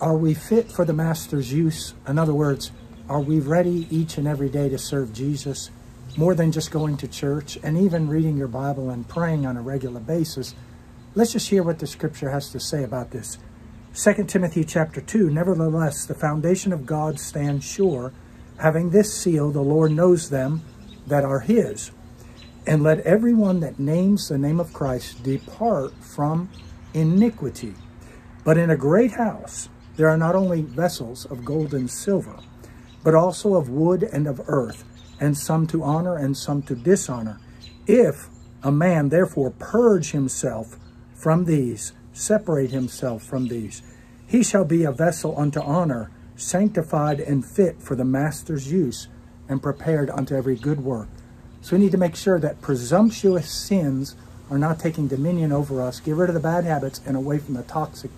Are we fit for the Master's use? In other words, are we ready each and every day to serve Jesus more than just going to church and even reading your Bible and praying on a regular basis? Let's just hear what the scripture has to say about this. 2 Timothy chapter 2, nevertheless, the foundation of God stands sure, having this seal, the Lord knows them that are his. And let everyone that names the name of Christ depart from iniquity. But in a great house there are not only vessels of gold and silver, but also of wood and of earth, and some to honor and some to dishonor. If a man therefore purge himself from these, separate himself from these, he shall be a vessel unto honor, sanctified and fit for the Master's use, and prepared unto every good work. So we need to make sure that presumptuous sins are not taking dominion over us. Get rid of the bad habits and away from the toxic